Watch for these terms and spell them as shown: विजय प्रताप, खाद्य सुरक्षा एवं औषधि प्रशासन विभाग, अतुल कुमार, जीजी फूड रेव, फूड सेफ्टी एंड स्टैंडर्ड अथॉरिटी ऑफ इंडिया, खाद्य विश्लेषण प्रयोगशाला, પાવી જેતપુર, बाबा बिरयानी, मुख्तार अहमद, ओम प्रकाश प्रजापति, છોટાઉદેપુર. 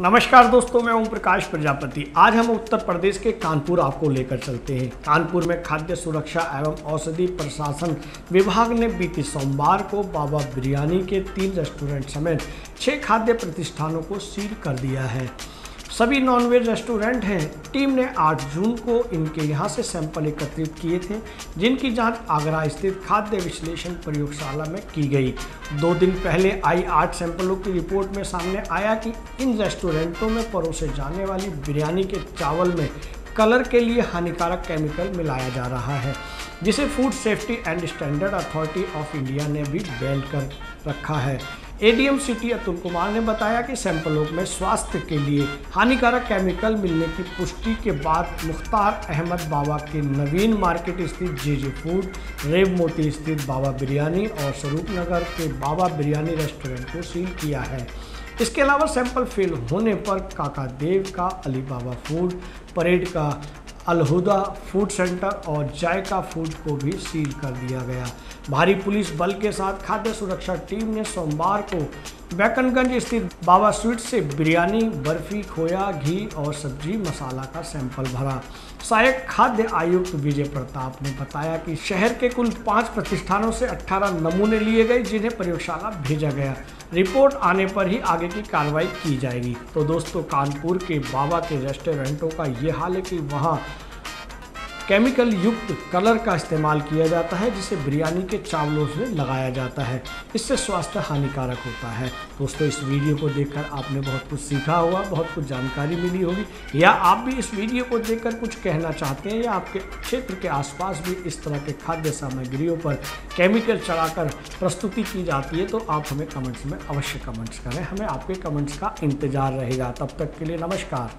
नमस्कार दोस्तों, मैं ओम प्रकाश प्रजापति। आज हम उत्तर प्रदेश के कानपुर आपको लेकर चलते हैं। कानपुर में खाद्य सुरक्षा एवं औषधि प्रशासन विभाग ने बीते सोमवार को बाबा बिरयानी के 3 रेस्टोरेंट समेत 6 खाद्य प्रतिष्ठानों को सील कर दिया है। सभी नॉनवेज रेस्टोरेंट हैं। टीम ने 8 जून को इनके यहां से सैंपल एकत्रित किए थे, जिनकी जांच आगरा स्थित खाद्य विश्लेषण प्रयोगशाला में की गई। 2 दिन पहले आई 8 सैंपलों की रिपोर्ट में सामने आया कि इन रेस्टोरेंटों में परोसे जाने वाली बिरयानी के चावल में कलर के लिए हानिकारक केमिकल मिलाया जा रहा है, जिसे फूड सेफ्टी एंड स्टैंडर्ड अथॉरिटी ऑफ इंडिया ने भी बैन कर रखा है। एडीएम सिटी अतुल कुमार ने बताया कि सैंपलों में स्वास्थ्य के लिए हानिकारक केमिकल मिलने की पुष्टि के बाद मुख्तार अहमद बाबा के नवीन मार्केट स्थित जीजी फूड रेव, मोती स्थित बाबा बिरयानी और स्वरूप नगर के बाबा बिरयानी रेस्टोरेंट को सील किया है। इसके अलावा सैंपल फेल होने पर काका देव का, अली बाबा फूड, परेड का अलहुदा फूड सेंटर और जायका फूड को भी सील कर दिया गया। भारी पुलिस बल के साथ खाद्य सुरक्षा टीम ने सोमवार को बैकनगंज स्थित बाबा स्वीट से बिरयानी, बर्फी, खोया, घी और सब्जी मसाला का सैंपल भरा। सहायक खाद्य आयुक्त विजय प्रताप ने बताया कि शहर के कुल 5 प्रतिष्ठानों से 18 नमूने लिए गए, जिन्हें प्रयोगशाला भेजा गया। रिपोर्ट आने पर ही आगे की कार्रवाई की जाएगी। तो दोस्तों, कानपुर के बाबा के रेस्टोरेंटों का ये हाल है कि वहाँ केमिकल युक्त कलर का इस्तेमाल किया जाता है, जिसे बिरयानी के चावलों से लगाया जाता है। इससे स्वास्थ्य हानिकारक होता है। दोस्तों, इस वीडियो को देखकर आपने बहुत कुछ सीखा होगा, बहुत कुछ जानकारी मिली होगी, या आप भी इस वीडियो को देखकर कुछ कहना चाहते हैं, या आपके क्षेत्र के आसपास भी इस तरह के खाद्य सामग्रियों पर केमिकल चढ़ाकर प्रस्तुति की जाती है, तो आप हमें कमेंट्स में अवश्य कमेंट्स करें। हमें आपके कमेंट्स का इंतजार रहेगा। तब तक के लिए नमस्कार।